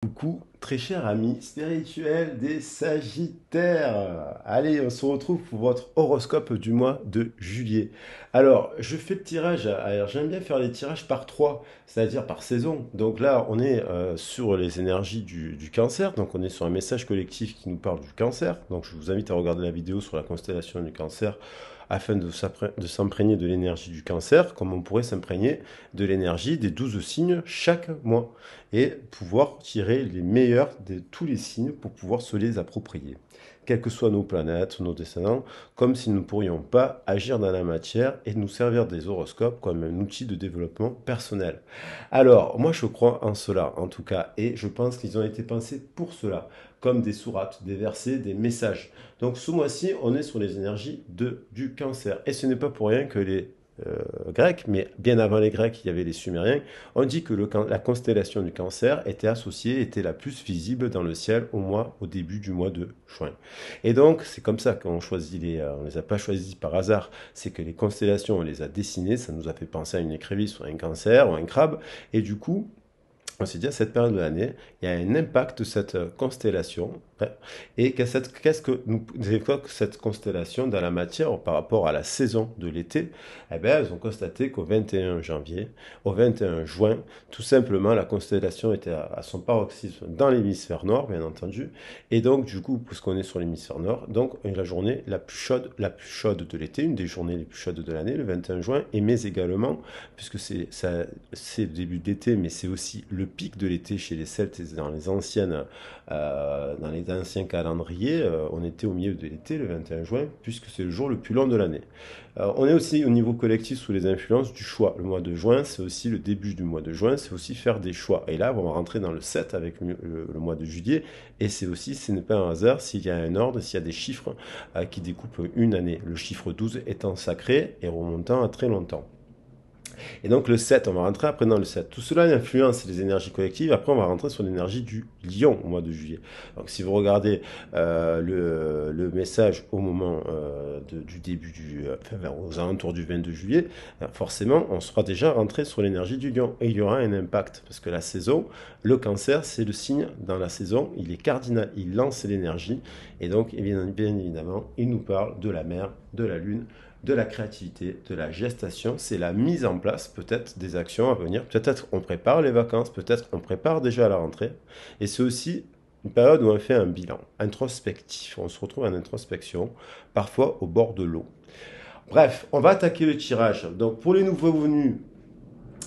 Coucou, très cher ami spirituel des Sagittaires. Allez, on se retrouve pour votre horoscope du mois de juillet. Alors, je fais le tirage. Alors, j'aime bien faire les tirages par 3, c'est-à-dire par saison. Donc là, on est sur les énergies du Cancer. Donc, on est sur un message collectif qui nous parle du Cancer. Donc, je vous invite à regarder la vidéo sur la constellation du Cancer afin de s'imprégner de l'énergie du Cancer, comme on pourrait s'imprégner de l'énergie des 12 signes chaque mois, et pouvoir tirer les meilleurs de tous les signes pour pouvoir se les approprier, quelles que soient nos planètes, nos descendants, comme si nous ne pourrions pas agir dans la matière et nous servir des horoscopes comme un outil de développement personnel. Alors, moi je crois en cela, en tout cas, et je pense qu'ils ont été pensés pour cela, comme des sourates, des versets, des messages. Donc ce mois-ci, on est sur les énergies du Cancer. Et ce n'est pas pour rien que les Grecs, mais bien avant les Grecs, il y avait les Sumériens, on dit que la constellation du Cancer était associée, était la plus visible dans le ciel au début du mois de juin. Et donc, c'est comme ça qu'on choisit on les a pas choisis par hasard, c'est que les constellations, on les a dessinées, ça nous a fait penser à une écrevisse, ou à un cancer, ou à un crabe, et du coup, on s'est dit à cette période de l'année, il y a un impact de cette constellation et qu'est-ce que nous évoque cette constellation dans la matière par rapport à la saison de l'été. Eh bien, elles ont constaté qu'au 21 janvier, au 21 juin, tout simplement, la constellation était à son paroxysme dans l'hémisphère nord, bien entendu. Et donc, du coup, puisqu'on est sur l'hémisphère nord, donc la journée la plus chaude de l'été, une des journées les plus chaudes de l'année, le 21 juin, et mais également, puisque c'est le début d'été, mais c'est aussi le pic de l'été chez les Celtes dans les anciens calendriers, on était au milieu de l'été le 21 juin, puisque c'est le jour le plus long de l'année. On est aussi au niveau collectif sous les influences du choix. Le mois de juin, c'est aussi le début du mois de juin, c'est aussi faire des choix. Et là, on va rentrer dans le 7 avec le mois de juillet, et c'est aussi, ce n'est pas un hasard s'il y a un ordre, s'il y a des chiffres qui découpent une année. Le chiffre 12 étant sacré et remontant à très longtemps. Et donc le 7, on va rentrer après dans le 7. Tout cela influence les énergies collectives. Après, on va rentrer sur l'énergie du lion au mois de juillet. Donc si vous regardez le message au moment du début aux alentours du 22 juillet, forcément, on sera déjà rentré sur l'énergie du lion. Et il y aura un impact. Parce que la saison, le cancer, c'est le signe dans la saison. Il est cardinal. Il lance l'énergie. Et donc, bien évidemment, il nous parle de la mer, de la lune, de la créativité, de la gestation, c'est la mise en place peut-être des actions à venir, peut-être on prépare les vacances, peut-être on prépare déjà à la rentrée, et c'est aussi une période où on fait un bilan introspectif, on se retrouve en introspection, parfois au bord de l'eau. Bref, on va attaquer le tirage. Donc pour les nouveaux venus,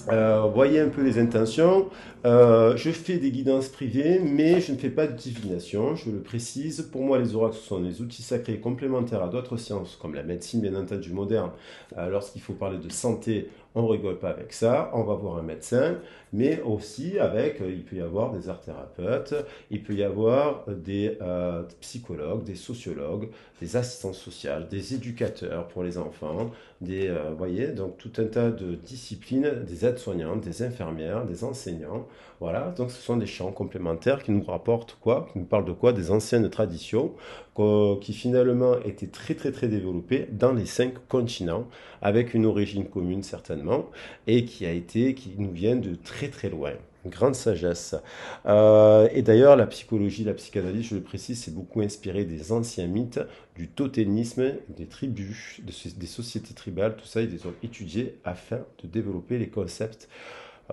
voyez un peu les intentions. Je fais des guidances privées, mais je ne fais pas de divination, je le précise. Pour moi, les oracles sont des outils sacrés complémentaires à d'autres sciences, comme la médecine, bien entendu, moderne. Lorsqu'il faut parler de santé, on ne rigole pas avec ça, on va voir un médecin, mais aussi il peut y avoir des art-thérapeutes, il peut y avoir des psychologues, des sociologues, des assistantes sociales, des éducateurs pour les enfants, donc tout un tas de disciplines, des aides-soignantes, des infirmières, des enseignants, voilà, donc ce sont des champs complémentaires qui nous rapportent quoi, qui nous parlent de quoi, des anciennes traditions qui finalement étaient très très très développées dans les 5 continents, avec une origine commune certainement, et qui nous viennent de très très loin. Une grande sagesse. Et d'ailleurs, la psychologie, la psychanalyse, je le précise, c'est beaucoup inspiré des anciens mythes, du totémisme, des tribus, des sociétés tribales, tout ça, ils les ont étudiés afin de développer les concepts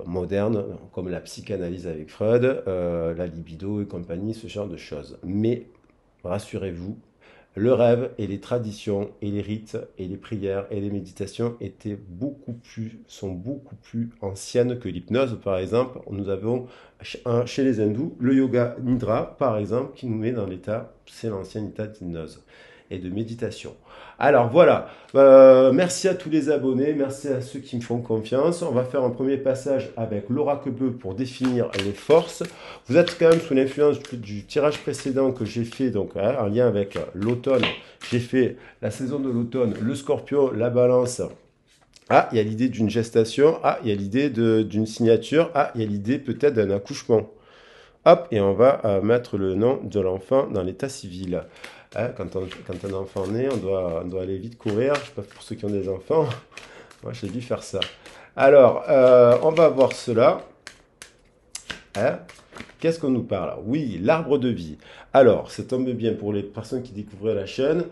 modernes, comme la psychanalyse avec Freud, la libido et compagnie, ce genre de choses. Mais, rassurez-vous, le rêve et les traditions et les rites et les prières et les méditations sont beaucoup plus anciennes que l'hypnose. Par exemple, nous avons chez les hindous le yoga nidra, par exemple, qui nous met dans l'état, c'est l'ancien état d'hypnose et de méditation. Alors voilà, merci à tous les abonnés, merci à ceux qui me font confiance. On va faire un premier passage avec l'oracle bleu pour définir les forces. Vous êtes quand même sous l'influence du tirage précédent que j'ai fait, donc en lien avec l'automne. J'ai fait la saison de l'automne, le scorpion, la balance. Ah, il y a l'idée d'une gestation, ah, il y a l'idée d'une signature, ah, il y a l'idée peut-être d'un accouchement. Hop, et on va mettre le nom de l'enfant dans l'état civil. Hein, quand un enfant naît, on doit aller vite courir. Je ne sais pas pour ceux qui ont des enfants. Moi, j'ai dû faire ça. Alors, on va voir cela. Hein, Qu'est-ce qu'on nous parle? Oui, l'arbre de vie. Alors, ça tombe bien pour les personnes qui découvraient la chaîne.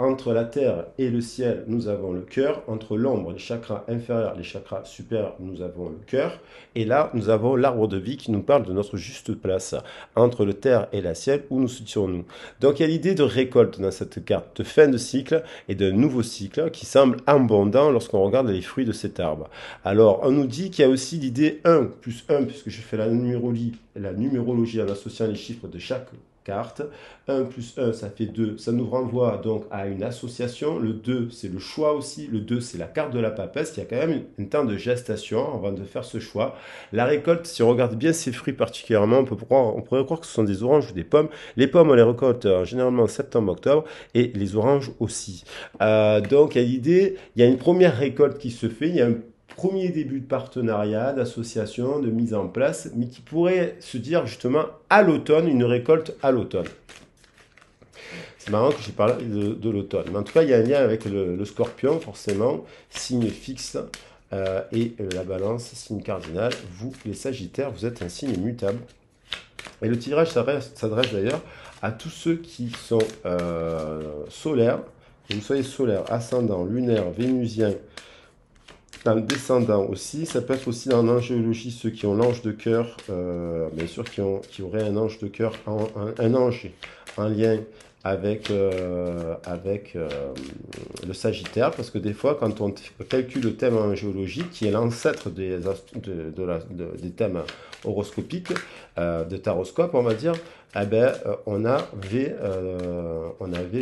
Entre la terre et le ciel, nous avons le cœur. Entre l'ombre, les chakras inférieurs, les chakras supérieurs, nous avons le cœur. Et là, nous avons l'arbre de vie qui nous parle de notre juste place. Entre la terre et le ciel, où nous situons-nous? Donc, il y a l'idée de récolte dans cette carte, de fin de cycle et de nouveau cycle qui semble abondant lorsqu'on regarde les fruits de cet arbre. Alors, on nous dit qu'il y a aussi l'idée 1 plus 1, puisque je fais la numérologie en associant les chiffres de chaque carte. 1 plus 1, ça fait 2. Ça nous renvoie donc à une association. Le 2, c'est le choix aussi. Le 2, c'est la carte de la papesse. Il y a quand même un temps de gestation avant de faire ce choix. La récolte, si on regarde bien ces fruits particulièrement, on pourrait croire que ce sont des oranges ou des pommes. Les pommes, on les récolte généralement en septembre-octobre et les oranges aussi. Donc, il y a une première récolte qui se fait. Il y a un premier début de partenariat, d'association, de mise en place, mais qui pourrait se dire justement à l'automne, une récolte à l'automne. C'est marrant que j'ai parlé de l'automne. Mais en tout cas, il y a un lien avec le scorpion, forcément, signe fixe, et la balance, signe cardinal. Vous, les sagittaires, vous êtes un signe mutable. Et le tirage s'adresse d'ailleurs à tous ceux qui sont solaires, que vous soyez solaire, ascendant, lunaire, vénusien, dans le descendant aussi, ça peut être aussi en angéologie, ceux qui ont l'ange de cœur, bien sûr qui auraient un ange de cœur, un ange en lien avec, le Sagittaire, parce que des fois quand on calcule le thème en géologie, qui est l'ancêtre des thèmes horoscopiques, de taroscope on va dire, eh ben, on avait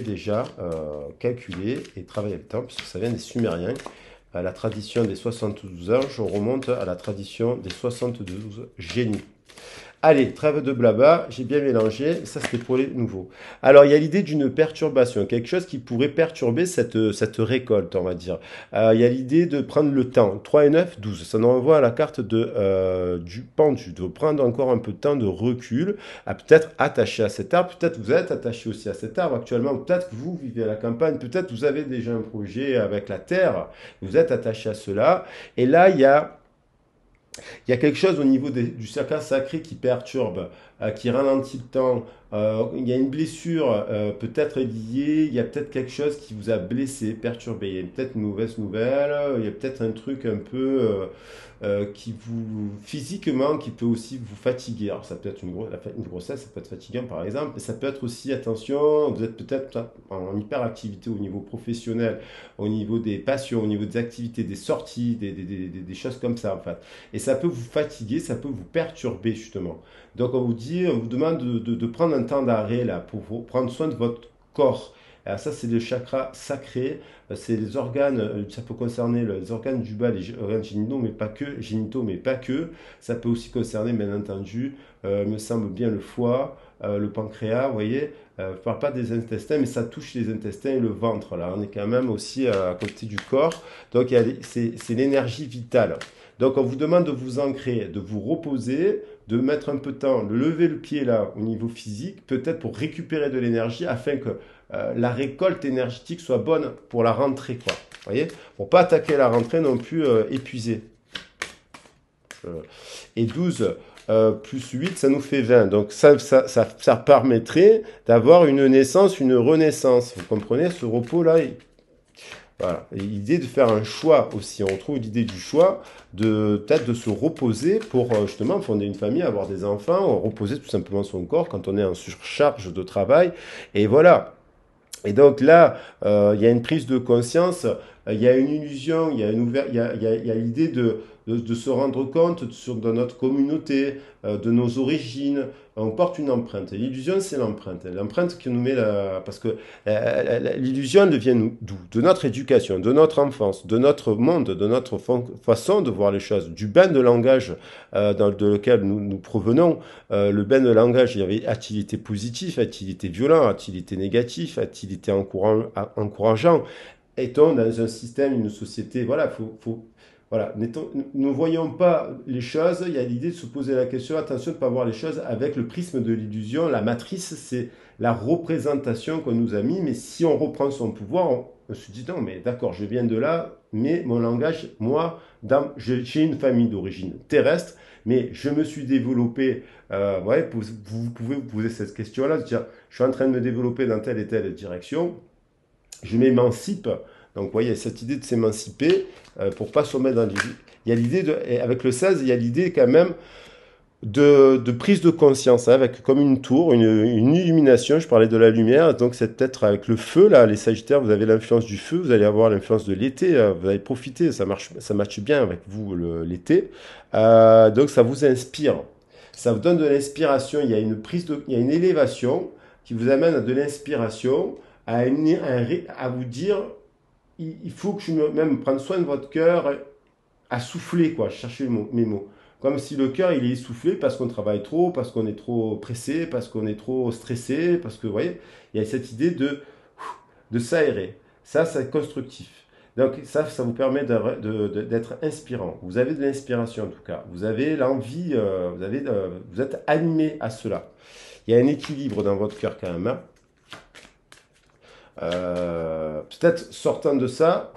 déjà calculé et travaillé le temps, puisque ça vient des Sumériens. À la tradition des 72 heures, je remonte à la tradition des 72 génies. Allez, trêve de blabla, j'ai bien mélangé, ça c'était pour les nouveaux. Alors il y a l'idée d'une perturbation, quelque chose qui pourrait perturber cette récolte, on va dire. Il y a l'idée de prendre le temps, 3 et 9, 12, ça nous renvoie à la carte du pendu, de prendre encore un peu de temps de recul, à peut-être attaché à cet arbre, peut-être vous êtes attaché aussi à cet arbre actuellement, peut-être que vous vivez à la campagne, peut-être vous avez déjà un projet avec la terre, vous êtes attaché à cela, et là il y a quelque chose au niveau du chakra sacré qui perturbe, qui ralentit le temps. Il y a une blessure peut-être liée, il y a peut-être quelque chose qui vous a blessé, perturbé. Il y a peut-être une mauvaise nouvelle, il y a peut-être un truc un peu qui vous, physiquement, qui peut aussi vous fatiguer. Alors ça peut être une grossesse, ça peut être fatigant par exemple, mais ça peut être aussi, attention, vous êtes peut-être en hyperactivité au niveau professionnel, au niveau des passions, au niveau des activités, des sorties, des choses comme ça en fait. Et ça peut vous fatiguer, ça peut vous perturber justement. Donc on vous demande de prendre un temps d'arrêt là pour prendre soin de votre corps. Alors ça, c'est le chakra sacré, c'est les organes, ça peut concerner les organes du bas, les organes génitaux, mais pas que. Ça peut aussi concerner, bien entendu, me semble bien, le foie, le pancréas, vous voyez. Je ne parle pas des intestins, mais ça touche les intestins et le ventre. Là, on est quand même aussi à côté du corps. Donc, c'est l'énergie vitale. Donc, on vous demande de vous ancrer, de vous reposer, de mettre un peu de temps, de lever le pied là au niveau physique, peut-être pour récupérer de l'énergie afin que la récolte énergétique soit bonne pour la rentrée, quoi. Vous voyez, pour pas attaquer la rentrée non plus épuisée. Et 12 plus 8, ça nous fait 20. Donc ça permettrait d'avoir une naissance, une renaissance. Vous comprenez, ce repos-là, voilà. L'idée de faire un choix aussi, on retrouve l'idée du choix, peut-être de se reposer pour justement fonder une famille, avoir des enfants, reposer tout simplement son corps quand on est en surcharge de travail. Et voilà. Et donc là, il y a une prise de conscience, il y a une illusion, il y a l'idée de se rendre compte de notre communauté, de nos origines. On porte une empreinte. L'illusion, c'est l'empreinte. L'empreinte qui nous met là, parce que l'illusion devient d'où? De notre éducation, de notre enfance, de notre monde, de notre façon de voir les choses, du bain de langage de lequel nous provenons. Le bain de langage, il y avait activité positive, activité violente, activité négative, activité encourageant. Est-on dans un système, une société? Voilà, voilà, ne voyons pas les choses, il y a l'idée de se poser la question, attention de ne pas voir les choses avec le prisme de l'illusion. La matrice, c'est la représentation qu'on nous a mis, mais si on reprend son pouvoir, on se dit non, mais d'accord, je viens de là, mais mon langage, moi, j'ai une famille d'origine terrestre, mais je me suis développé, ouais, vous pouvez vous poser cette question-là, dire je suis en train de me développer dans telle et telle direction, je m'émancipe. Donc vous voyez, cette idée de s'émanciper pour ne pas se remettre dans l'idée. Il y a l'idée, avec le 16, il y a l'idée quand même de prise de conscience, hein, avec comme une tour, une illumination, je parlais de la lumière, donc c'est peut-être avec le feu, là, les Sagittaires, vous avez l'influence du feu, vous allez avoir l'influence de l'été, vous allez profiter, ça marche bien avec vous l'été, donc ça vous inspire, ça vous donne de l'inspiration, il y a une prise de, il y a une élévation qui vous amène à de l'inspiration, à vous dire, il faut que je même prendre soin de votre cœur, à souffler, quoi, chercher mes mots. Comme si le cœur, il est essoufflé parce qu'on travaille trop, parce qu'on est trop pressé, parce qu'on est trop stressé, parce que, vous voyez, il y a cette idée de s'aérer. Ça, c'est constructif. Donc, ça vous permet d'être inspirant. Vous avez de l'inspiration, en tout cas. Vous avez l'envie, vous êtes animé à cela. Il y a un équilibre dans votre cœur, quand même. Hein. Peut-être, sortant de ça...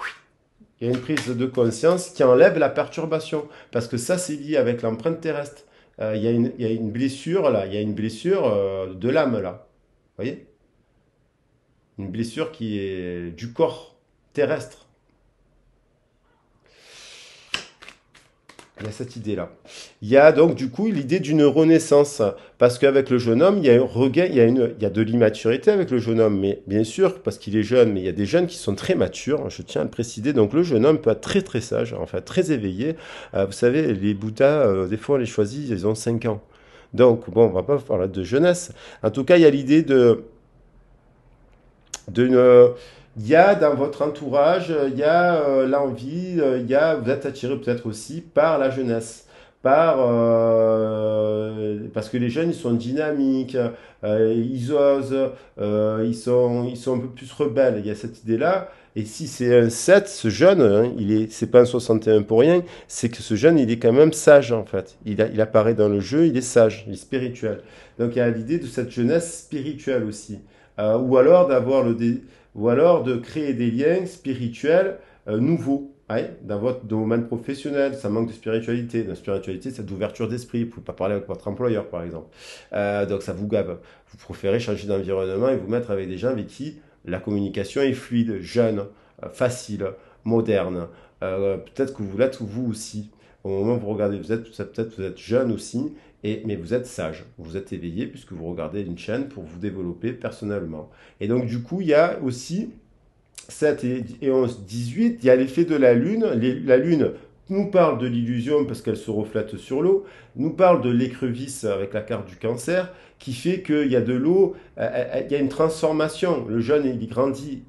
Il y a une prise de conscience qui enlève la perturbation. Parce que ça, c'est lié avec l'empreinte terrestre. Il y a une blessure, là. Il y a une blessure de l'âme, là. Vous voyez? Une blessure qui est du corps terrestre. Il y a cette idée-là. Il y a donc, du coup, l'idée d'une renaissance. Parce qu'avec le jeune homme, il y a un regain, il y a de l'immaturité avec le jeune homme. Mais bien sûr, parce qu'il est jeune, mais il y a des jeunes qui sont très matures. Je tiens à le préciser. Donc, le jeune homme peut être très, très sage, enfin, très éveillé. Vous savez, les Bouddhas, des fois, on les choisit, ils ont 5 ans. Donc, bon, on ne va pas parler de jeunesse. En tout cas, il y a l'idée il y a dans votre entourage, il y a l'envie, vous êtes attiré peut-être aussi par la jeunesse, parce que les jeunes, ils sont dynamiques, ils osent, ils sont un peu plus rebelles, il y a cette idée-là. Et si c'est un 7, ce jeune, hein, c'est pas un 61 pour rien, c'est que ce jeune, il est quand même sage, en fait. Il apparaît dans le jeu, il est sage, il est spirituel. Donc, il y a l'idée de cette jeunesse spirituelle aussi. Ou alors de créer des liens spirituels nouveaux, ouais, dans votre domaine professionnel. Ça manque de spiritualité. La spiritualité, c'est d'ouverture d'esprit. Vous ne pouvez pas parler avec votre employeur, par exemple. Donc, ça vous gave. Vous préférez changer d'environnement et vous mettre avec des gens avec qui la communication est fluide, jeune, facile, moderne. Peut-être que vous l'êtes vous aussi. Au moment où vous regardez, peut-être vous êtes jeune aussi, mais vous êtes sage, vous êtes éveillé puisque vous regardez une chaîne pour vous développer personnellement. Et donc, du coup, il y a aussi 7 et 11, 18, il y a l'effet de la Lune. La Lune nous parle de l'illusion parce qu'elle se reflète sur l'eau, nous parle de l'écrevisse avec la carte du cancer, qui fait qu'il y a de l'eau, il y a une transformation. Le jeune, il grandit,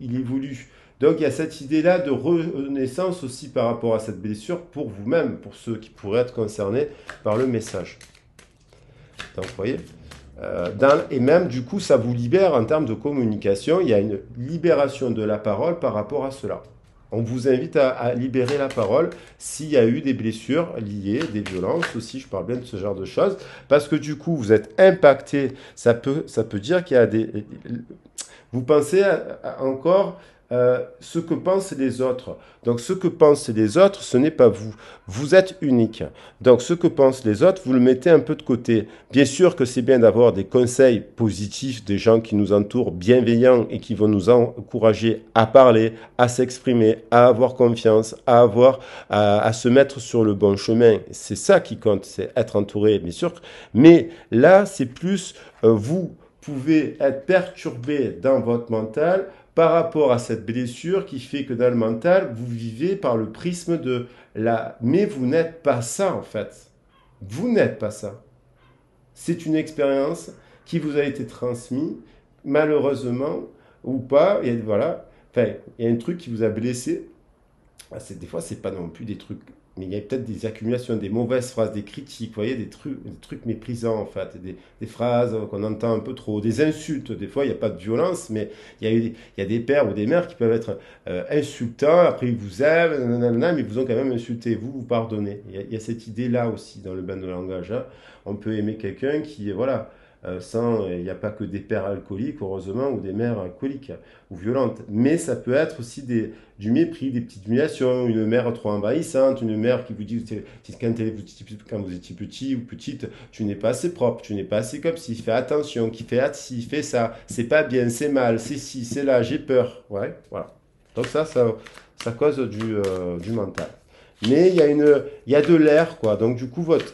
il évolue. Donc, il y a cette idée-là de renaissance aussi par rapport à cette blessure pour vous-même, pour ceux qui pourraient être concernés par le message. Donc, vous voyez, et même, du coup, ça vous libère en termes de communication. Il y a une libération de la parole par rapport à cela. On vous invite à libérer la parole s'il y a eu des blessures liées, des violences aussi, je parle bien de ce genre de choses, parce que du coup, vous êtes impacté. Ça peut dire qu'il y a des... Vous pensez à encore... ce que pensent les autres. Donc, ce que pensent les autres, ce n'est pas vous. Vous êtes unique. Donc, ce que pensent les autres, vous le mettez un peu de côté. Bien sûr que c'est bien d'avoir des conseils positifs des gens qui nous entourent, bienveillants et qui vont nous encourager à parler, à s'exprimer, à avoir confiance, à se mettre sur le bon chemin. C'est ça qui compte, c'est être entouré, bien sûr. Mais là, c'est plus vous pouvez être perturbé dans votre mental par rapport à cette blessure qui fait que dans le mental, vous vivez par le prisme de la... Mais vous n'êtes pas ça, en fait. Vous n'êtes pas ça. C'est une expérience qui vous a été transmise, malheureusement, ou pas. Et voilà. Enfin, il y a un truc qui vous a blessé. Des fois, ce n'est pas non plus des trucs... Mais il y a peut-être des accumulations, des mauvaises phrases, des critiques, vous voyez, des trucs méprisants en fait, des phrases qu'on entend un peu trop, des insultes. Des fois, il n'y a pas de violence, mais il y a des pères ou des mères qui peuvent être insultants, après ils vous aiment, nanana, mais ils vous ont quand même insulté, vous pardonnez. Il y a cette idée-là aussi dans le bain de langage. Hein. On peut aimer quelqu'un qui, voilà, sains, il n'y a pas que des pères alcooliques, heureusement, ou des mères alcooliques ou violentes. Mais ça peut être aussi du mépris, des petites humiliations, une mère trop envahissante, une mère qui vous dit quand vous étiez petit ou petite, tu n'es pas assez propre, tu n'es pas assez comme si, fais attention, qui fait si, fais ça, c'est pas bien, c'est mal, c'est si, c'est là, j'ai peur. Ouais, voilà. Donc ça cause du mental. Mais il y a de l'air, quoi. Donc du coup, votre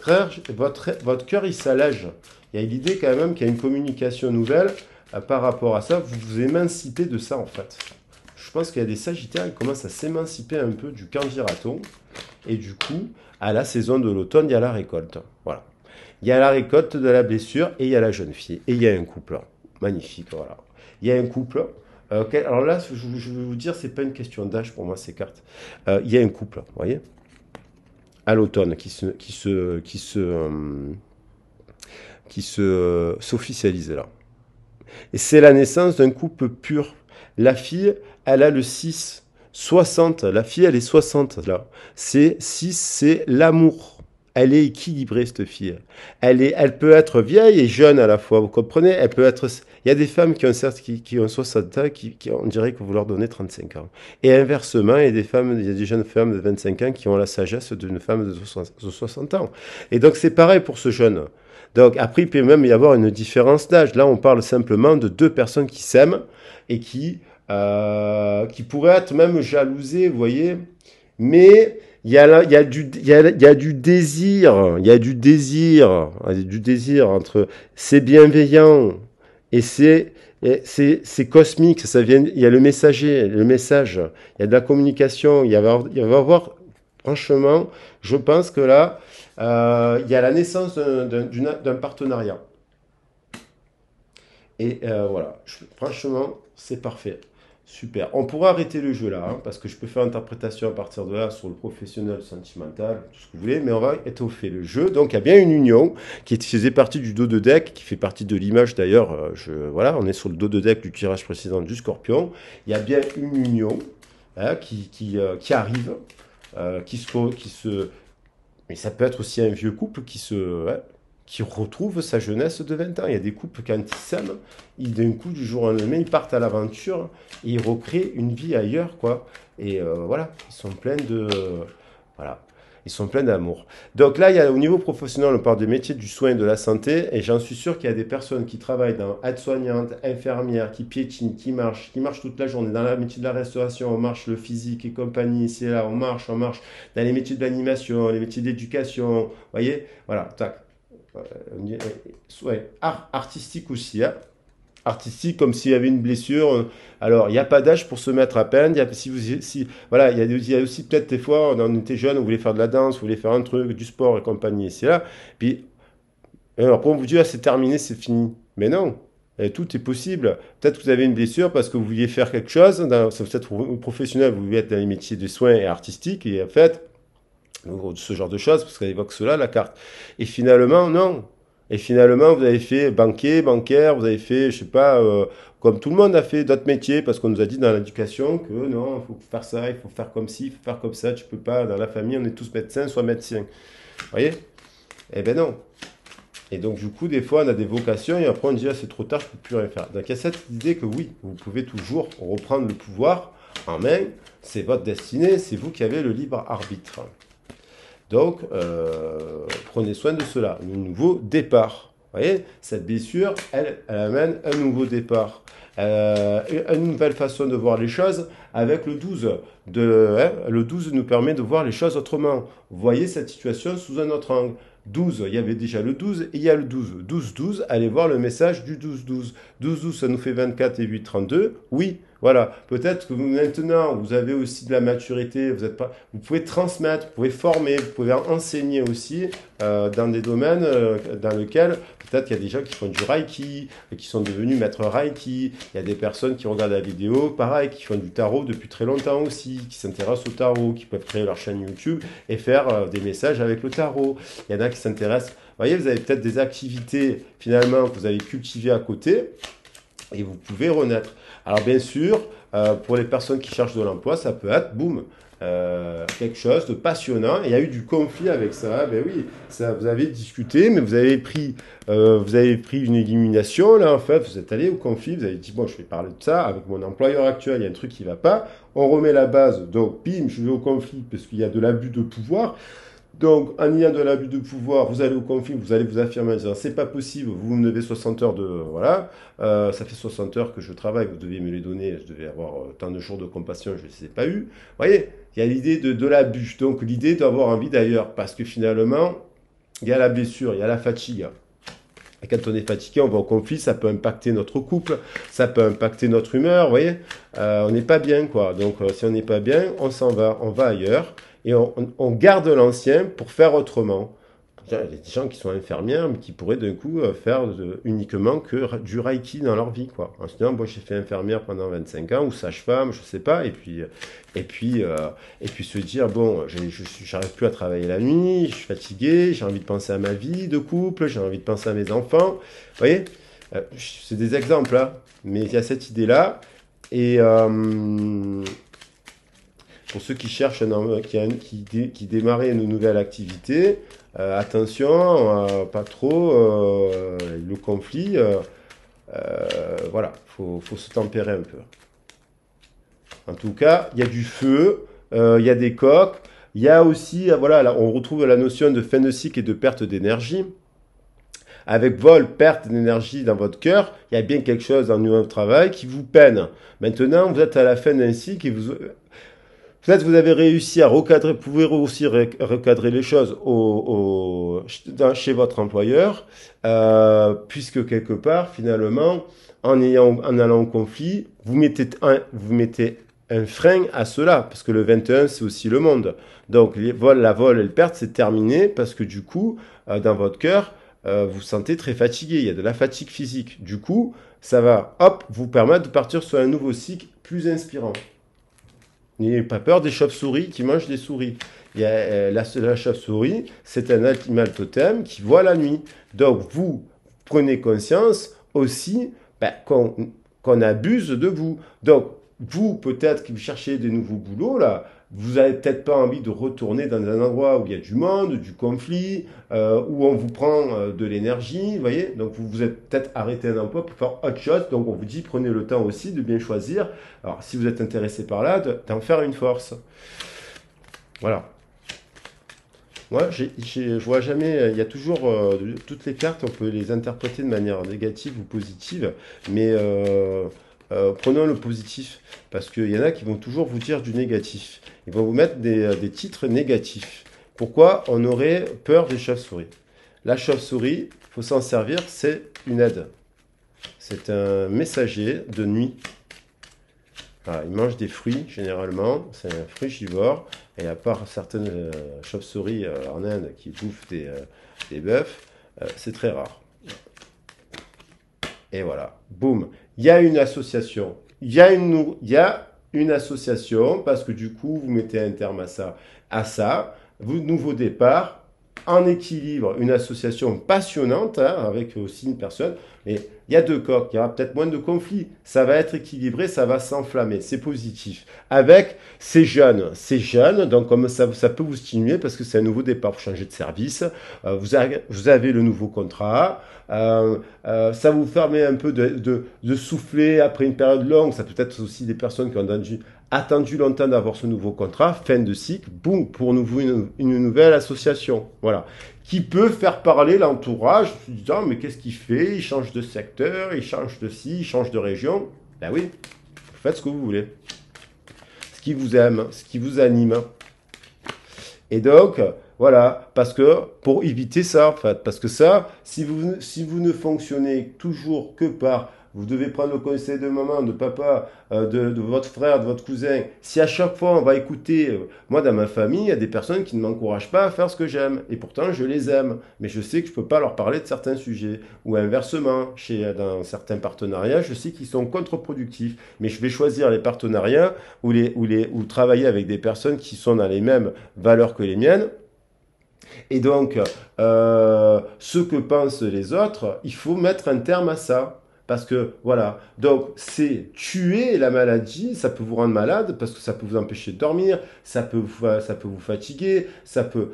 cœur, il s'allège. Il y a l'idée quand même qu'il y a une communication nouvelle par rapport à ça. Vous vous émancipez de ça, en fait. Je pense qu'il y a des Sagittaires qui commencent à s'émanciper un peu du canviraton. Et du coup, à la saison de l'automne, il y a la récolte. Voilà. Il y a la récolte de la blessure et il y a la jeune fille. Et il y a un couple. Magnifique, voilà. Il y a un couple. Alors là, je vais vous dire, ce n'est pas une question d'âge pour moi, ces cartes. Il y a un couple, vous voyez, à l'automne, qui se s'officialise là. Et c'est la naissance d'un couple pur. La fille, elle a le 6, 60. La fille, elle est 60, là. C'est 6, c'est l'amour. Elle est équilibrée, cette fille. Elle peut être vieille et jeune à la fois, vous comprenez? Elle peut être... Il y a des femmes qui ont 60 ans, on dirait que vous leur donnez 35 ans. Et inversement, il y a des jeunes femmes de 25 ans qui ont la sagesse d'une femme de 60 ans. Et donc, c'est pareil pour ce jeune. Donc, après, il peut même y avoir une différence d'âge. Là, on parle simplement de deux personnes qui s'aiment et qui pourraient être même jalousées, vous voyez. Mais... Il y a du désir entre c'est bienveillant et c'est cosmique, ça vient, il y a le messager, le message, il y a de la communication, il va y avoir, franchement, je pense que là, il y a la naissance d'un partenariat. Et voilà, franchement, c'est parfait. Super. On pourra arrêter le jeu là, hein, parce que je peux faire interprétation à partir de là sur le professionnel, sentimental, tout ce que vous voulez, mais on va étoffer le jeu. Donc, il y a bien une union qui faisait partie du dos de deck, qui fait partie de l'image d'ailleurs. Voilà, on est sur le dos de deck du tirage précédent du Scorpion. Il y a bien une union hein, qui arrive, mais ça peut être aussi un vieux couple qui retrouve sa jeunesse de 20 ans. Il y a des couples, quand ils s'aiment, d'un coup, du jour au lendemain, ils partent à l'aventure et ils recréent une vie ailleurs, quoi. Et voilà, ils sont pleins d'amour. Donc là, il y a, au niveau professionnel, on parle des métiers du soin et de la santé, et j'en suis sûr qu'il y a des personnes qui travaillent dans aide-soignante, infirmière, qui piétinent, qui marchent toute la journée. Dans le métier de la restauration, on marche le physique et compagnie, c'est là, on marche. Dans les métiers de l'animation, les métiers d'éducation, vous voyez, voilà, tac. Ouais, artistique aussi, hein. Artistique comme s'il y avait une blessure. Alors, il n'y a pas d'âge pour se mettre à peine. Voilà, il y a aussi peut-être des fois, on était jeune, on voulait faire de la danse, on voulait faire un truc, du sport et compagnie. C'est là. Puis, alors, quand on vous dit, ah, c'est terminé, c'est fini. Mais non. Et tout est possible. Peut-être que vous avez une blessure parce que vous vouliez faire quelque chose. Peut-être professionnel, vous vouliez être dans les métiers de soins et artistiques. Et en fait, ce genre de choses, parce qu'elle évoque cela, la carte. Et finalement, non. Et finalement, vous avez fait banquier, bancaire, vous avez fait, je sais pas, comme tout le monde a fait d'autres métiers, parce qu'on nous a dit dans l'éducation que non, il faut faire ça, il faut faire comme ci, il faut faire comme ça, tu peux pas, dans la famille, on est tous médecins, sois médecin. Vous voyez? Eh ben non. Et donc, du coup, des fois, on a des vocations et après, on dit, ah, c'est trop tard, je peux plus rien faire. Donc, il y a cette idée que oui, vous pouvez toujours reprendre le pouvoir en main, c'est votre destinée, c'est vous qui avez le libre arbitre. Donc, prenez soin de cela. Un nouveau départ. Vous voyez, cette blessure, elle amène un nouveau départ. Une nouvelle façon de voir les choses avec le 12. Le 12 nous permet de voir les choses autrement. Vous voyez cette situation sous un autre angle. 12, il y avait déjà le 12 et il y a le 12. 12-12, allez voir le message du 12-12. 12-12, ça nous fait 24 et 8-32. Oui, voilà. Peut-être que maintenant, vous avez aussi de la maturité. Vous êtes pas... Vous pouvez transmettre, vous pouvez former, vous pouvez enseigner aussi dans des domaines dans lesquels peut-être qu'il y a des gens qui font du Reiki, qui sont devenus maîtres Reiki. Il y a des personnes qui regardent la vidéo, pareil, qui font du tarot depuis très longtemps aussi, qui s'intéressent au tarot, qui peuvent créer leur chaîne YouTube et faire des messages avec le tarot. Il y en a qui s'intéressent. Vous voyez, vous avez peut-être des activités, finalement, que vous avez cultivées à côté et vous pouvez renaître. Alors, bien sûr, pour les personnes qui cherchent de l'emploi, ça peut être, boum, quelque chose de passionnant, et il y a eu du conflit avec ça. Ben oui, ça, vous avez discuté, mais vous avez pris une élimination, là en fait, vous êtes allé au conflit, vous avez dit, bon, je vais parler de ça, avec mon employeur actuel, il y a un truc qui va pas, on remet la base, donc, bim, je vais au conflit, parce qu'il y a de l'abus de pouvoir. Donc, en ayant de l'abus de pouvoir, vous allez au conflit, vous allez vous affirmer en disant, c'est pas possible, vous me devez 60 heures de, voilà, ça fait 60 heures que je travaille, vous deviez me les donner, je devais avoir tant de jours de compassion, je ne les ai pas eu. Vous voyez, il y a l'idée de l'abus, donc l'idée d'avoir envie d'ailleurs, parce que finalement, il y a la blessure, il y a la fatigue. Et quand on est fatigué, on va au conflit, ça peut impacter notre couple, ça peut impacter notre humeur, vous voyez, on n'est pas bien, quoi. Donc, si on n'est pas bien, on s'en va, on va ailleurs. Et on garde l'ancien pour faire autrement. Il y a des gens qui sont infirmières, mais qui pourraient d'un coup faire uniquement que du reiki dans leur vie, quoi. En se disant, bon, j'ai fait infirmière pendant 25 ans, ou sage-femme, je sais pas, et puis se dire, bon, j'arrive plus à travailler la nuit, je suis fatigué, j'ai envie de penser à ma vie de couple, j'ai envie de penser à mes enfants. Vous voyez, c'est des exemples, là. Mais il y a cette idée-là, et... pour ceux qui cherchent qui démarraient une nouvelle activité, attention, pas trop le conflit. Voilà, faut se tempérer un peu. En tout cas, il y a du feu, il y a des coques, il y a aussi, voilà, là, on retrouve la notion de fin de cycle et de perte d'énergie. Avec vol, perte d'énergie dans votre cœur, il y a bien quelque chose dans le travail qui vous peine. Maintenant, vous êtes à la fin d'un cycle et vous... Peut-être que vous avez réussi à recadrer, pouvez aussi recadrer les choses chez votre employeur, puisque quelque part, finalement, en allant au conflit, vous mettez un frein à cela, parce que le 21, c'est aussi le monde. Donc, la vol et le perte, c'est terminé, parce que du coup, dans votre cœur, vous vous sentez très fatigué, il y a de la fatigue physique. Du coup, ça va, hop, vous permettre de partir sur un nouveau cycle plus inspirant. N'ayez pas peur des chauves-souris qui mangent des souris. Il y a, la chauve-souris, c'est un animal totem qui voit la nuit. Donc, vous prenez conscience aussi qu'on abuse de vous. Donc, vous, peut-être, qui cherchez des nouveaux boulots, là, vous n'avez peut-être pas envie de retourner dans un endroit où il y a du monde, du conflit, où on vous prend de l'énergie, vous voyez. Donc, vous vous êtes peut-être arrêté un emploi pour faire autre chose. Donc, on vous dit, prenez le temps aussi de bien choisir. Alors, si vous êtes intéressé par là, d'en faire une force. Voilà. Moi, je vois jamais... Il y a toujours... toutes les cartes, on peut les interpréter de manière négative ou positive. Mais... prenons le positif, parce qu'il y en a qui vont toujours vous dire du négatif. Ils vont vous mettre des titres négatifs. Pourquoi on aurait peur des chauves-souris? La chauve-souris, il faut s'en servir, c'est une aide. C'est un messager de nuit. Ah, il mange des fruits, généralement. C'est un frugivore. Et à part certaines chauves-souris en Inde qui bouffent des bœufs, c'est très rare. Et voilà, boum, il y a une association, il y a une association, parce que du coup, vous mettez un terme à ça, nouveau départ, en équilibre, une association passionnante, hein, avec aussi une personne, mais il y a deux coques, il y aura peut-être moins de conflits, ça va être équilibré, ça va s'enflammer, c'est positif. Avec ces jeunes, donc comme ça peut vous stimuler, parce que c'est un nouveau départ, pour changer de service, vous avez le nouveau contrat, ça vous permet un peu de souffler après une période longue. Ça peut être aussi des personnes qui ont attendu longtemps d'avoir ce nouveau contrat, fin de cycle, boum, pour nous une nouvelle association, voilà, qui peut faire parler l'entourage, en se disant, mais qu'est-ce qu'il fait, il change de secteur, il change de ci, il change de région. Ben oui, vous faites ce que vous voulez, ce qui vous aime, ce qui vous anime. Et donc, voilà, parce que pour éviter ça, en fait, parce que ça, si vous ne fonctionnez toujours que par... Vous devez prendre le conseil de maman, de papa, de votre frère, de votre cousin. Si à chaque fois on va écouter, moi dans ma famille, il y a des personnes qui ne m'encouragent pas à faire ce que j'aime. Et pourtant, je les aime. Mais je sais que je ne peux pas leur parler de certains sujets. Ou inversement, dans certains partenariats, je sais qu'ils sont contre-productifs. Mais je vais choisir les partenariats ou travailler avec des personnes qui sont dans les mêmes valeurs que les miennes. Et donc, ce que pensent les autres, il faut mettre un terme à ça. Parce que, voilà, donc c'est tuer la maladie, ça peut vous rendre malade, parce que ça peut vous empêcher de dormir, ça peut vous fatiguer, ça peut,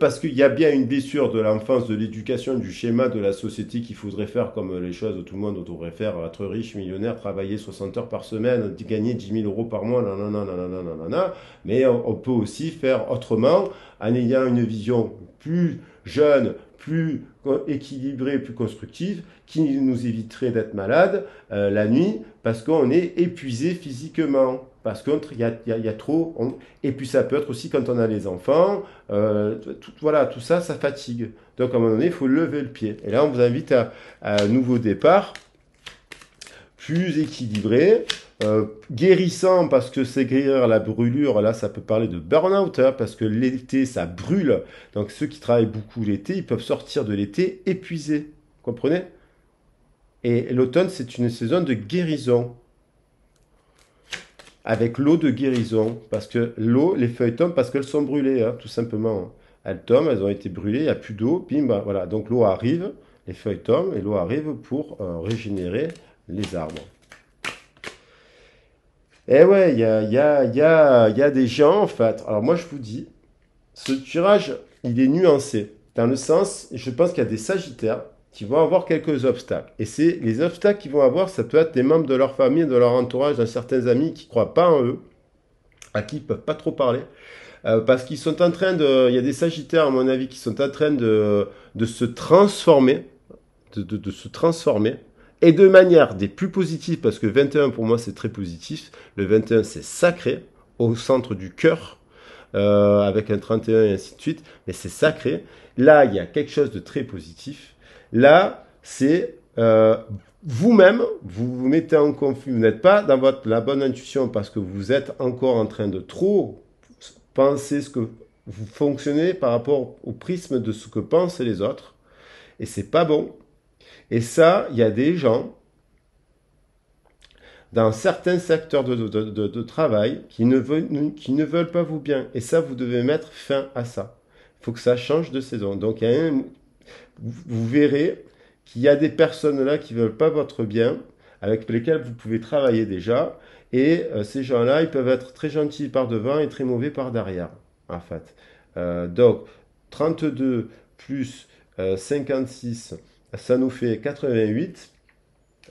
parce qu'il y a bien une blessure de l'enfance, de l'éducation, du schéma de la société qu'il faudrait faire comme les choses, tout le monde devrait faire, être riche, millionnaire, travailler 60 heures par semaine, gagner 10 000 euros par mois, nanana, mais on peut aussi faire autrement, en ayant une vision plus jeune, plus équilibrée, plus constructive, qui nous éviterait d'être malade la nuit parce qu'on est épuisé physiquement, parce qu'il y a trop... Et puis ça peut être aussi quand on a les enfants, voilà, tout ça, ça fatigue. Donc à un moment donné, il faut lever le pied. Et là, on vous invite à un nouveau départ, plus équilibré, guérissant, parce que c'est guérir la brûlure, là ça peut parler de burn-out, hein, parce que l'été ça brûle, donc ceux qui travaillent beaucoup l'été, ils peuvent sortir de l'été épuisés, comprenez? Et l'automne c'est une saison de guérison, avec l'eau de guérison, parce que l'eau, les feuilles tombent parce qu'elles sont brûlées, hein, tout simplement, elles tombent, elles ont été brûlées, il n'y a plus d'eau, bim, bah, voilà, donc l'eau arrive, les feuilles tombent, et l'eau arrive pour régénérer les arbres. Eh ouais, il y a des gens, en fait. Alors moi, je vous dis, ce tirage, il est nuancé. Dans le sens, je pense qu'il y a des Sagittaires qui vont avoir quelques obstacles. Et c'est les obstacles qu'ils vont avoir, ça peut être des membres de leur famille, de leur entourage, d'un certain ami qui ne croient pas en eux, à qui ils ne peuvent pas trop parler. Parce qu'ils sont en train de... Il y a des Sagittaires, à mon avis, qui sont en train de se transformer, et de manière des plus positives, parce que 21 pour moi c'est très positif, le 21 c'est sacré, au centre du cœur, avec un 31 et ainsi de suite, mais c'est sacré. Là il y a quelque chose de très positif, là c'est vous-même, vous vous mettez en conflit, vous n'êtes pas dans la bonne intuition, parce que vous êtes encore en train de trop penser ce que vous fonctionnez par rapport au prisme de ce que pensent les autres, et c'est pas bon. Et ça, il y a des gens dans certains secteurs de travail qui ne veulent pas vous bien. Et ça, vous devez mettre fin à ça. Il faut que ça change de saison. Donc, vous verrez qu'il y a des personnes là qui ne veulent pas votre bien, avec lesquelles vous pouvez travailler déjà. Et ces gens-là, ils peuvent être très gentils par devant et très mauvais par derrière, en fait. Donc, 32 plus 56... ça nous fait 88,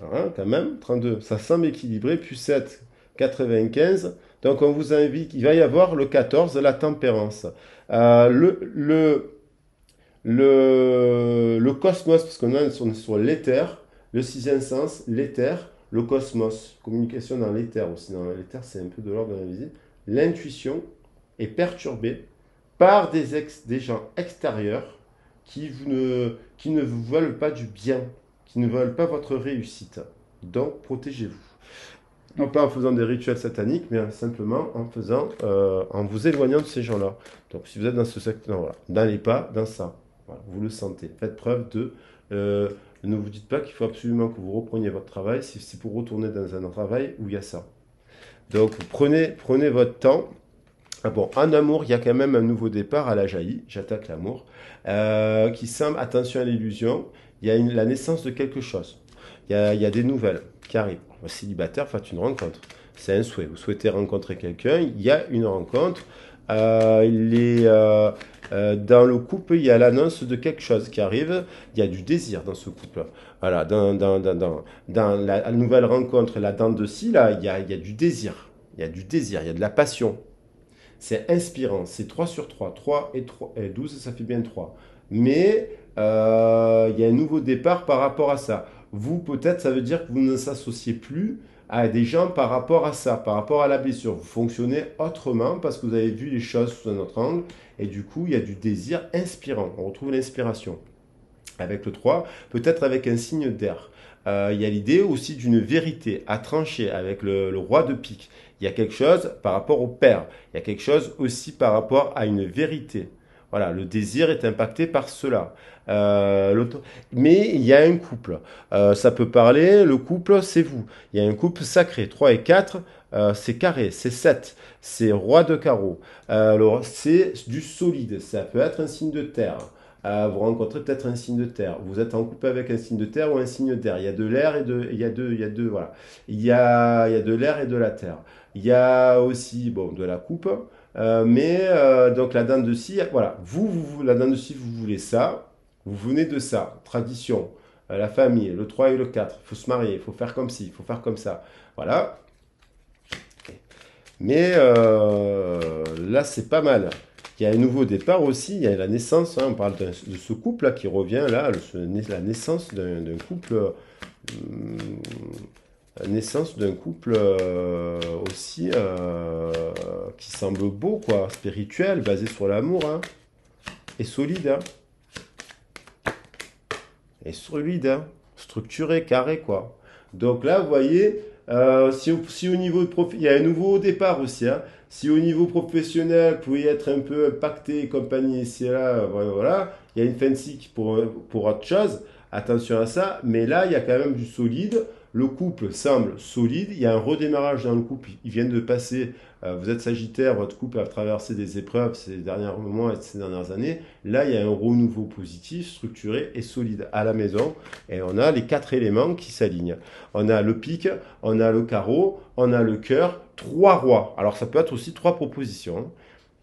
hein, quand même, 32, ça semble équilibré, puis 7, 95, donc on vous invite, il va y avoir le 14, la tempérance. Le cosmos, parce qu'on est sur l'éther, le sixième sens, l'éther, le cosmos, communication dans l'éther aussi, dans l'éther c'est un peu de l'ordre de l'invisible, l'intuition est perturbée par des gens extérieurs, qui ne vous veulent pas du bien, qui ne veulent pas votre réussite. Donc, protégez-vous. Non pas en faisant des rituels sataniques, mais simplement en vous éloignant de ces gens-là. Donc, si vous êtes dans ce secteur, voilà, n'allez pas dans ça. Voilà, vous le sentez. Faites preuve de... ne vous dites pas qu'il faut absolument que vous repreniez votre travail, si c'est pour retourner dans un travail où il y a ça. Donc, prenez votre temps. Ah bon, en amour, il y a quand même un nouveau départ à la jaillie, j'attaque l'amour, qui semble, attention à l'illusion, il y a la naissance de quelque chose, il y a des nouvelles qui arrivent. Célibataire, faites une rencontre, c'est un souhait, vous souhaitez rencontrer quelqu'un, il y a une rencontre, dans le couple, il y a l'annonce de quelque chose qui arrive, il y a du désir dans ce couple. Voilà, dans la nouvelle rencontre, la dent de scie, là, il y a du désir, il y a de la passion. C'est inspirant, c'est 3 sur 3, 3 et 12, ça fait bien 3. Mais il y a un nouveau départ par rapport à ça. Vous, peut-être, ça veut dire que vous ne s'associez plus à des gens par rapport à ça, par rapport à la blessure. Vous fonctionnez autrement parce que vous avez vu les choses sous un autre angle et du coup, il y a du désir inspirant. On retrouve l'inspiration avec le 3, peut-être avec un signe d'air. Il y a l'idée aussi d'une vérité à trancher avec le roi de pique. Il y a quelque chose par rapport au père. Il y a quelque chose aussi par rapport à une vérité. Voilà, le désir est impacté par cela. Mais il y a un couple. Ça peut parler, le couple, c'est vous. Il y a un couple sacré. 3 et 4, c'est carré, c'est 7. C'est roi de carreau. C'est du solide. Ça peut être un signe de terre. vous rencontrez peut-être un signe de terre, vous êtes en couple avec un signe de terre ou un signe d'air, il y a de l'air et de, voilà, il y a de l'air et de la terre, il y a aussi, bon, de la coupe, donc la dent de scie, voilà, la dent de scie, vous voulez ça, vous venez de ça, tradition, la famille, le 3 et le 4, il faut se marier, il faut faire comme ci, il faut faire comme ça, voilà. Mais là, c'est pas mal. Il y a un nouveau départ aussi, il y a la naissance, hein, on parle de ce couple là qui revient, là, la naissance d'un couple, aussi qui semble beau, quoi, spirituel, basé sur l'amour, hein, et solide, hein. Structuré, carré, quoi. Donc là, vous voyez, si au niveau de il y a un nouveau départ aussi, hein. Si au niveau professionnel, vous pouvez être un peu impacté, compagnie, ici et là, voilà, il y a une fin de cycle pour autre chose, attention à ça, mais là, il y a quand même du solide, le couple semble solide, il y a un redémarrage dans le couple, ils viennent de passer, vous êtes Sagittaire, votre couple a traversé des épreuves ces derniers moments et ces dernières années, là, il y a un renouveau positif, structuré et solide à la maison, et on a les 4 éléments qui s'alignent. On a le pic, on a le carreau, on a le cœur, 3 rois, alors ça peut être aussi 3 propositions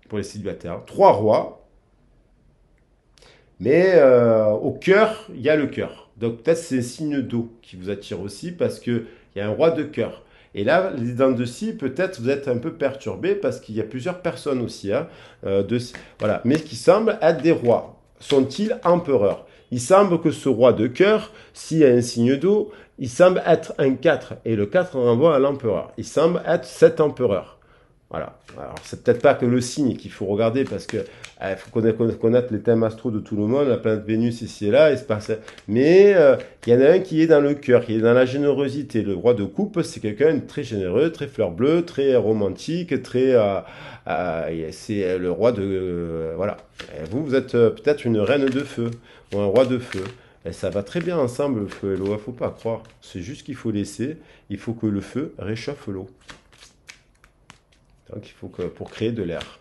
pour les célibataires, 3 rois, mais au cœur, il y a le cœur. Donc peut-être c'est un signe d'eau qui vous attire aussi parce qu'il y a un roi de cœur. Et là, les dents de scie, peut-être vous êtes un peu perturbé parce qu'il y a plusieurs personnes aussi, hein, voilà, mais qui semblent être des rois. Sont-ils empereurs? Il semble que ce roi de cœur, s'il y a un signe d'eau, il semble être un 4. Et le 4 renvoie à l'empereur. Il semble être cet empereur. Voilà, alors c'est peut-être pas que le signe qu'il faut regarder parce que faut connaître les thèmes astro de tout le monde, la planète Vénus ici et là, mais il y en a un qui est dans le cœur, qui est dans la générosité. Le roi de coupe, c'est quelqu'un de très généreux, très fleur bleue, très romantique, très... c'est le roi de... voilà, et vous êtes peut-être une reine de feu ou un roi de feu. Et ça va très bien ensemble, le feu et l'eau, il ne faut pas croire. C'est juste qu'il faut laisser, il faut que le feu réchauffe l'eau. Donc, il faut que pour créer de l'air.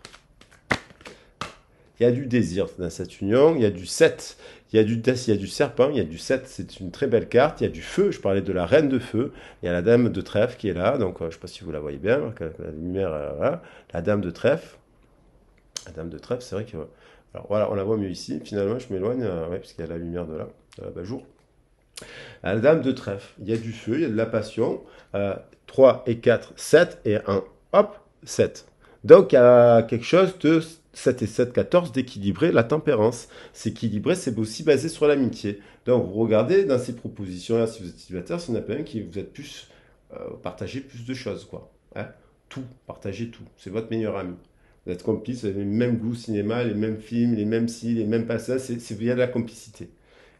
Il y a du désir dans cette union, il y a du 7, il y a du serpent, il y a du 7, c'est une très belle carte, il y a du feu, je parlais de la reine de feu, il y a la dame de trèfle qui est là, donc je ne sais pas si vous la voyez bien, la lumière, là, la dame de trèfle. La dame de trèfle, c'est vrai que... Alors voilà, on la voit mieux ici, finalement je m'éloigne, ouais, parce qu'il y a la lumière de là bas jour. La dame de trèfle, il y a du feu, il y a de la passion, 3 et 4, 7 et 1, hop 7. Donc, il y a quelque chose de 7 et 7, 14, d'équilibrer la tempérance. S'équilibrer, c'est aussi basé sur l'amitié. Donc, vous regardez dans ces propositions-là, si vous êtes célibataire, s'il n'y en a pas un qui vous êtes plus... partagez plus de choses, quoi. Hein? Tout, partagez tout. C'est votre meilleur ami. Vous êtes complice, vous avez les mêmes goûts cinéma, les mêmes films, les mêmes ci, les mêmes passages. Il y a de la complicité.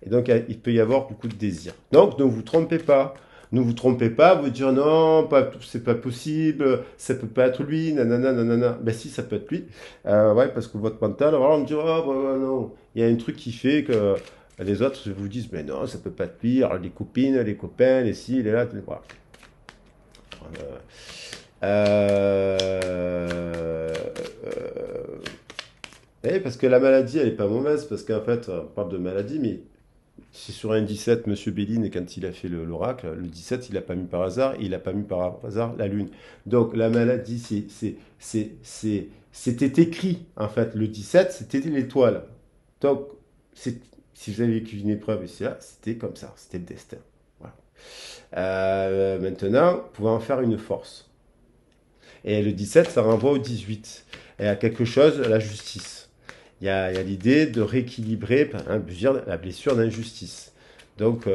Et donc, il peut y avoir beaucoup de désir. Donc, ne vous trompez pas. Ne vous trompez pas, vous dire non, c'est pas possible, ça peut pas être lui, nanana, nanana. Ben si, ça peut être lui, ouais, parce que votre mental, alors on me dit, oh, ben, non, il y a un truc qui fait que les autres vous disent, mais non, ça peut pas être lui, alors, les copines, les copains, les ci, les là, tout voilà. Parce que la maladie, elle est pas mauvaise, parce qu'en fait, on parle de maladie, mais... C'est sur un 17, monsieur Béline, et quand il a fait l'oracle, le 17, il n'a pas mis par hasard, il n'a pas mis par hasard la lune. Donc, la maladie, c'était écrit, en fait. Le 17, c'était l'étoile. Donc, si vous avez vécu une épreuve ici, là, c'était comme ça, c'était le destin. Voilà. Maintenant, vous pouvez en faire une force. Et le 17, ça renvoie au 18. Et à quelque chose, la justice. Il y a l'idée de rééquilibrer, hein, la blessure d'injustice. Donc,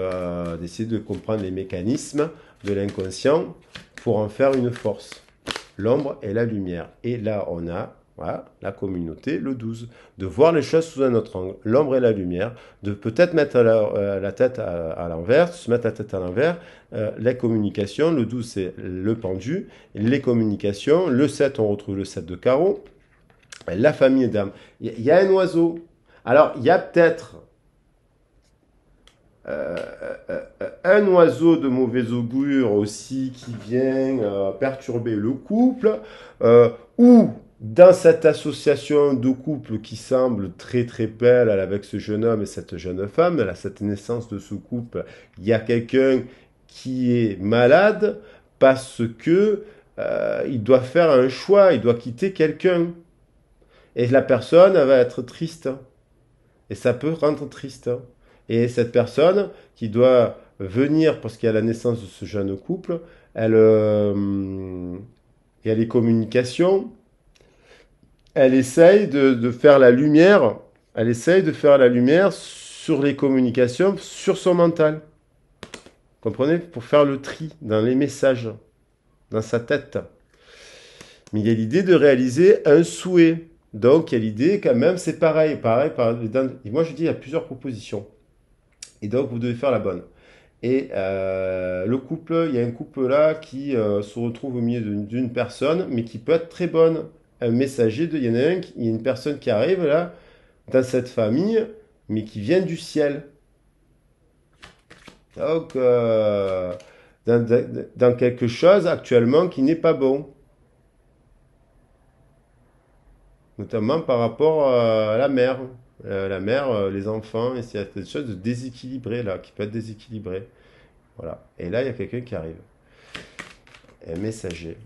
d'essayer de comprendre les mécanismes de l'inconscient pour en faire une force. L'ombre et la lumière. Et là, on a voilà, la communauté, le 12. De voir les choses sous un autre angle. L'ombre et la lumière. De peut-être mettre la tête à l'envers, se mettre la tête à l'envers. Les communications, le 12, c'est le pendu. Les communications, le 7, on retrouve le 7 de carreau. La famille d'âme. Il y a un oiseau. Alors, il y a peut-être un oiseau de mauvais augure aussi qui vient perturber le couple, ou Dans cette association de couple qui semble très très belle avec ce jeune homme et cette jeune femme, à cette naissance de ce couple, il y a quelqu'un qui est malade parce que il doit faire un choix, il doit quitter quelqu'un. Et la personne va être triste. Et ça peut rendre triste. Et cette personne qui doit venir parce qu'il y a la naissance de ce jeune couple, il y a les communications. Elle essaye de faire la lumière, elle essaye de faire la lumière sur les communications, sur son mental. Comprenez? Pour faire le tri dans les messages, dans sa tête. Mais il y a l'idée de réaliser un souhait. Donc il y a l'idée quand même, c'est pareil. Et moi je dis, il y a plusieurs propositions. Et donc vous devez faire la bonne. Et le couple, il y a un couple là qui se retrouve au milieu d'une personne, mais qui peut être très bonne. Un messager, il y a une personne qui arrive là, dans cette famille, mais qui vient du ciel. Donc, dans quelque chose actuellement qui n'est pas bon. Notamment par rapport à la mère. La mère, les enfants, et c'est quelque chose de déséquilibré là, qui peut être déséquilibré. Voilà. Et là, il y a quelqu'un qui arrive. Un messager.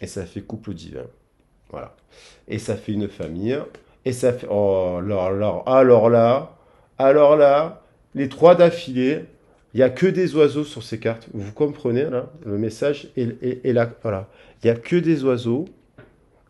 Et ça fait couple divin. Voilà. Et ça fait une famille. Et ça fait... Oh, alors là, les trois d'affilée, il n'y a que des oiseaux sur ces cartes. Vous comprenez, là, le message est là. Voilà. Il n'y a que des oiseaux.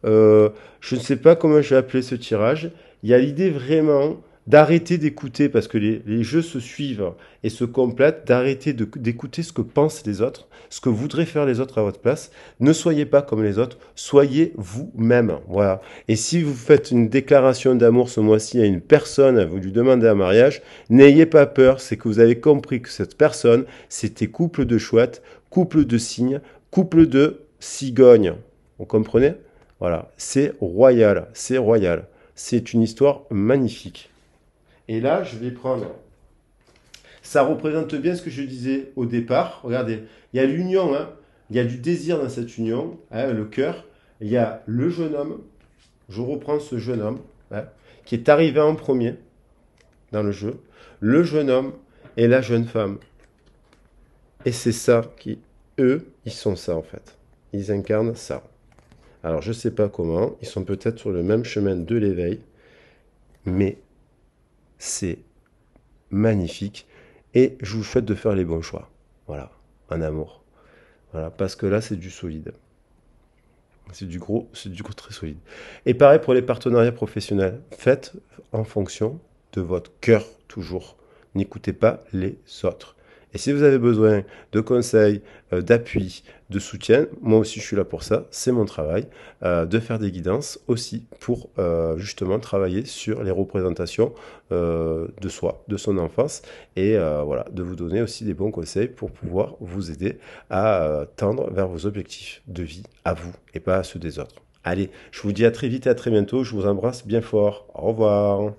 Je ne sais pas comment je vais appeler ce tirage. Il y a l'idée vraiment d'arrêter d'écouter, parce que les jeux se suivent et se complètent, d'arrêter d'écouter ce que pensent les autres, ce que voudraient faire les autres à votre place. Ne soyez pas comme les autres, soyez vous-même. Voilà. Et si vous faites une déclaration d'amour ce mois-ci à une personne, vous lui demandez un mariage, n'ayez pas peur, c'est que vous avez compris que cette personne, c'était couple de chouette, couple de cygne, couple de cigogne. Vous comprenez? Voilà, c'est royal, c'est royal. C'est une histoire magnifique. Et là, je vais prendre... Ça représente bien ce que je disais au départ. Regardez, il y a l'union, hein. Il y a du désir dans cette union, hein, le cœur. Il y a le jeune homme. Je reprends ce jeune homme, hein, qui est arrivé en premier dans le jeu. Le jeune homme et la jeune femme. Et c'est ça qui... Eux, ils sont ça, en fait. Ils incarnent ça. Alors, je ne sais pas comment. Ils sont peut-être sur le même chemin de l'éveil. Mais... c'est magnifique et je vous souhaite de faire les bons choix. Voilà, en amour. Voilà, parce que là, c'est du solide. C'est du gros très solide. Et pareil pour les partenariats professionnels. Faites en fonction de votre cœur, toujours. N'écoutez pas les autres. Et si vous avez besoin de conseils, d'appui, de soutien, moi aussi je suis là pour ça, c'est mon travail, de faire des guidances aussi pour justement travailler sur les représentations de soi, de son enfance, et voilà, de vous donner aussi des bons conseils pour pouvoir vous aider à tendre vers vos objectifs de vie, à vous et pas à ceux des autres. Allez, je vous dis à très vite et à très bientôt, je vous embrasse bien fort, au revoir.